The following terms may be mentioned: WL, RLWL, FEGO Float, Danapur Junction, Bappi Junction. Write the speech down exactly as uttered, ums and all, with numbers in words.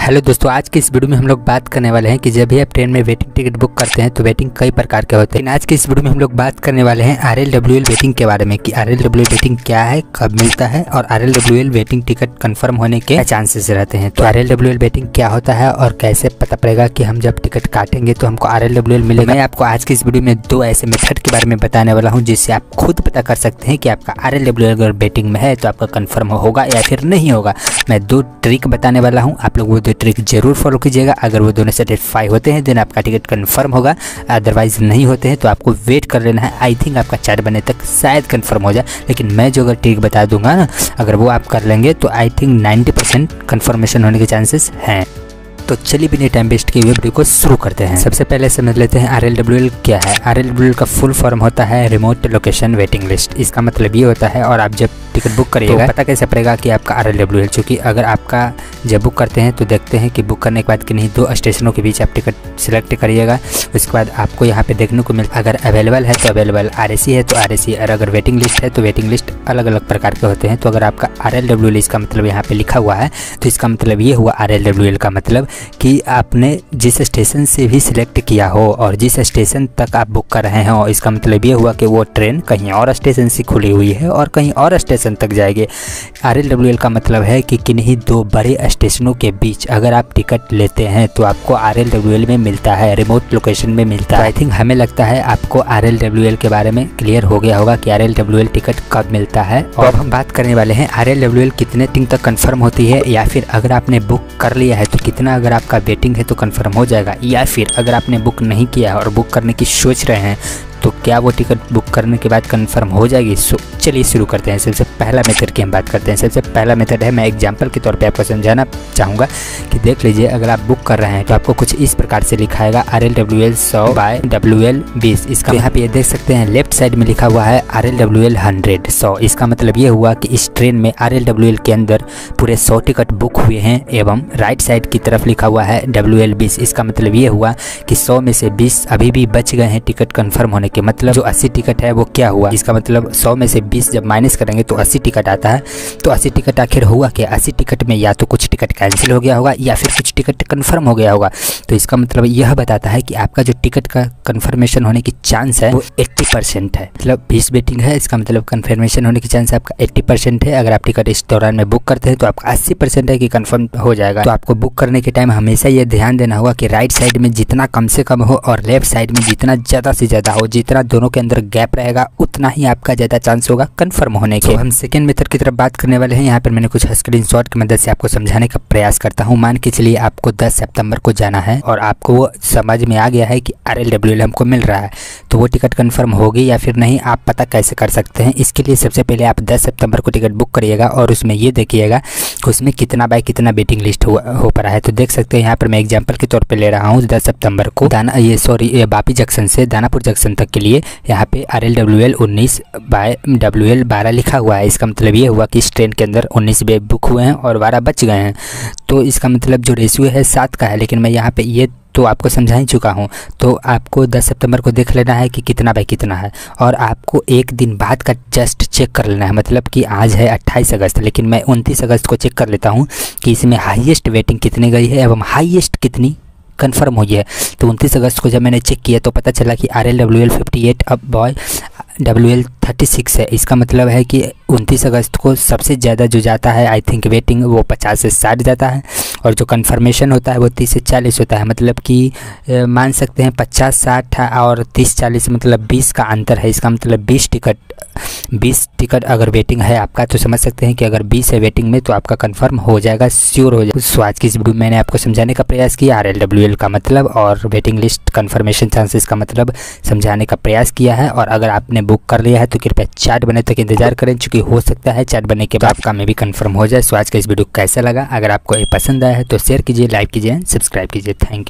Hello दोस्तों, आज की इस वीडियो में हम लोग बात करने वाले हैं कि जब भी आप ट्रेन में वेटिंग टिकट बुक करते हैं तो वेटिंग कई प्रकार के होते हैं। आज की इस वीडियो में हम लोग बात करने वाले हैं आरएलडब्ल्यूएल वेटिंग के बारे में कि आरएलडब्ल्यूएल वेटिंग क्या है, कब मिलता है और आरएलडब्ल्यूएल वेटिंग टिकट कंफर्म होने के चांसेस रहते हैं। तो आरएलडब्ल्यूएल वेटिंग क्या होता है और कैसे पता पड़ेगा कि हम जब टिकट काटेंगे तो हमको आरएलडब्ल्यूएल मिलेगा। मैं आपको आज की इस वीडियो में दो ऐसे मेथड के बारे में बताने वाला हूँ जिससे आप खुद पता कर सकते हैं कि आपका आरएलडब्ल्यूएल अगर वेटिंग में है तो आपका कन्फर्म होगा या फिर नहीं होगा। मैं दो ट्रिक बताने वाला हूँ, आप लोग तो ट्रिक जरूर फॉलो कीजिएगा। अगर वो दोनों सेटिस्फाई होते हैं देन आपका टिकट कंफर्म होगा, अदरवाइज नहीं होते हैं तो आपको वेट कर लेना है। आई थिंक आपका चार बजे तक शायद कंफर्म हो जाए, लेकिन मैं जो अगर ट्रिक बता दूंगा ना, अगर वो आप कर लेंगे तो I think ninety percent confirmation होने के चांसेस हैं। तो चलिए बिना टाइम वेस्ट किए वीडियो को शुरू करते हैं। सबसे पहले समझ लेते हैं आरएलडब्ल्यूएल क्या है। आरएलडब्ल्यूएल का फुल फॉर्म होता है रिमोट लोकेशन वेटिंग लिस्ट। इसका मतलब ये होता है और आप जब टिकट बुक करिएगा तो पता कैसे पड़ेगा कि आपका आरएलडब्ल्यूएल, क्योंकि अगर आपका जब बुक करते हैं तो देखते हैं कि बुक करने के बाद कि नहीं दो स्टेशनों के बीच आप टिकट सिलेक्ट करिएगा। उसके बाद आपको यहाँ पे देखने को मिलता है अगर अवेलेबल है तो अवेलेबल, आरएसी है तो आरएसी, और अगर वेटिंग लिस्ट है तो वेटिंग लिस्ट अलग अलग प्रकार के होते हैं। तो अगर आपका आरएलडब्ल्यूएल इसका मतलब यहाँ पे लिखा हुआ है तो इसका मतलब ये हुआ आरएलडब्ल्यूएल का मतलब कि आपने जिस स्टेशन से भी सिलेक्ट किया हो और जिस स्टेशन तक आप बुक कर रहे हो, इसका मतलब ये हुआ कि वो ट्रेन कहीं और स्टेशन से खुली हुई है और कहीं और स्टेशन तक जाएगी। आरएलडब्ल्यूएल का मतलब है कि किन्हीं दो बड़े स्टेशनों के बीच अगर आप टिकट लेते हैं तो आपको आरएलडब्ल्यूएल में मिलता है, रिमोट लोकेशन में मिलता है। आई थिंक हमें लगता है आपको आरएलडब्ल्यूएल के बारे में क्लियर हो गया होगा कि आरएलडब्ल्यूएल टिकट कब मिलता है। और अब हम बात करने वाले हैं आरएलडब्ल्यूएल कितने दिन तक कन्फर्म होती है, या फिर अगर आपने बुक कर लिया है तो कितना अगर आपका वेटिंग है तो कंफर्म हो जाएगा, या फिर अगर आपने बुक नहीं किया है और बुक करने की सोच रहे हैं तो क्या वो टिकट बुक करने के बाद कंफर्म हो जाएगी। सो चलिए शुरू करते हैं। सबसे पहला मेथड की हम बात करते हैं। सबसे पहला मेथड है, मैं एग्जांपल के तौर पे आपको समझाना चाहूँगा कि देख लीजिए अगर आप बुक कर रहे हैं तो आपको कुछ इस प्रकार से लिखाएगा आरएलडब्ल्यूएल सौ बाय डब्ल्यूएल बीस। इसका यहाँ पे ये देख सकते हैं लेफ्ट साइड में लिखा हुआ है आरएलडब्ल्यूएल हंड्रेड सौ। इसका मतलब ये हुआ कि इस ट्रेन में आरएलडब्ल्यूएल के अंदर पूरे सौ टिकट बुक हुए हैं, एवं राइट साइड की तरफ लिखा हुआ है डब्ल्यूएल बीस। इसका मतलब ये हुआ कि सौ में से बीस अभी भी बच गए हैं टिकट कन्फर्म होने के। मतलब जो अस्सी टिकट है वो क्या हुआ, इसका मतलब सौ में से बीस जब माइनस करेंगे तो अस्सी टिकट आता है। तो अस्सी टिकट आखिर हुआ क्या, अस्सी टिकट में या तो कुछ टिकट कैंसिल हो गया होगा या फिर कुछ टिकट कंफर्म हो गया होगा। तो इसका मतलब यह बताता है कि आपका जो टिकट का कंफर्मेशन होने की चांस है वो अस्सी परसेंट है। मतलब बीस वेटिंग है, इसका मतलब कंफर्मेशन होने की चांस आपका अस्सी परसेंट है। अगर आप टिकट इस दौरान में बुक करते हैं तो आपका अस्सी परसेंट है कि कंफर्म हो जाएगा। तो आपको बुक करने के टाइम हमेशा ये ध्यान देना होगा कि राइट साइड में जितना कम से कम हो और लेफ्ट साइड में जितना ज़्यादा से ज़्यादा हो, जितना दोनों के अंदर गैप रहेगा उतना ही आपका ज़्यादा चांस होगा कंफर्म होने के। तो हम सेकंड मेथड की तरफ बात करने वाले हैं। यहाँ पर मैंने कुछ स्क्रीनशॉट की मदद से आपको समझाने का प्रयास करता हूँ। मान के चलिए आपको दस सितंबर को जाना है और आपको वो समझ में आ गया है कि आरएलडब्ल्यूएल हमको मिल रहा है, तो वो टिकट कन्फर्म होगी या फिर नहीं आप पता कैसे कर सकते हैं। इसके लिए सबसे पहले आप दस सितम्बर को टिकट बुक करिएगा और उसमें ये देखिएगा कि उसमें कितना बाय कितना वेटिंग लिस्ट हो पा रहा है। तो देख सकते हैं यहाँ पर मैं एग्जाम्पल के तौर पर ले रहा हूँ दस सितम्बर को दाना ये सॉरी बापी जंक्शन से दानापुर जंक्शन तक के लिए यहाँ पे आरएलडब्ल्यूएल उन्नीस बाय डब्ल्यूएल बारह लिखा हुआ है। इसका मतलब ये हुआ कि इस ट्रेन के अंदर उन्नीस बे बुक हुए हैं और बारह बच गए हैं। तो इसका मतलब जो रेशियो है सात का है, लेकिन मैं यहाँ पे ये तो आपको समझा ही चुका हूँ। तो आपको दस सितंबर को देख लेना है कि कितना बाय कितना है और आपको एक दिन बाद का जस्ट चेक कर लेना है। मतलब कि आज है अट्ठाईस अगस्त, लेकिन मैं उनतीस अगस्त को चेक कर लेता हूँ कि इसमें हाईएस्ट वेटिंग कितनी गई है एवं हाईएस्ट कितनी कंफर्म हुई है। तो उनतीस अगस्त को जब मैंने चेक किया तो पता चला कि आरएलडब्ल्यूएल अट्ठावन अब बॉय डब्ल्यूएल छत्तीस है। इसका मतलब है कि उनतीस अगस्त को सबसे ज़्यादा जो जाता है आई थिंक वेटिंग वो पचास से साठ जाता है और जो कंफर्मेशन होता है वो तीस से चालीस होता है। मतलब कि मान सकते हैं पचास साठ और तीस चालीस मतलब बीस का अंतर है। इसका मतलब बीस टिकट बीस टिकट अगर वेटिंग है आपका तो समझ सकते हैं कि अगर बीस है वेटिंग में तो आपका कंफर्म हो जाएगा, श्योर हो जाएगा। सो आज की इस वीडियो में मैंने आपको समझाने का प्रयास किया आरएलडब्ल्यूएल का मतलब और वेटिंग लिस्ट कंफर्मेशन चांसेस का मतलब समझाने का प्रयास किया है। और अगर आपने बुक कर लिया है तो कृपया चार्ट बने तक इंतजार करें, क्योंकि हो सकता है चार्ट बनने के बाद आपका में भी कंफर्म हो जाए। सो आज का इस वीडियो कैसा लगा, अगर आपको ये पसंद आया है तो शेयर कीजिए, लाइक कीजिए, सब्सक्राइब कीजिए। Thank you.